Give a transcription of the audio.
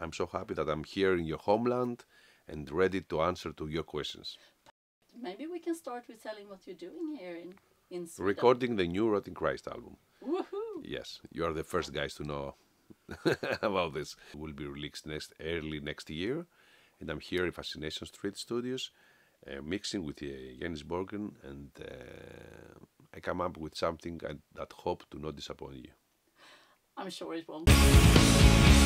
I'm so happy that I'm here in your homeland and ready to answer to your questions. Maybe we can start with telling what you're doing here in Sweden. Recording the new Rotting Christ album. Woohoo! Yes, you are the first guys to know about this. It will be released early next year, and I'm here in Fascination Street Studios, mixing with Jens Borgen, and I come up with something that hope to not disappoint you. I'm sure it won't.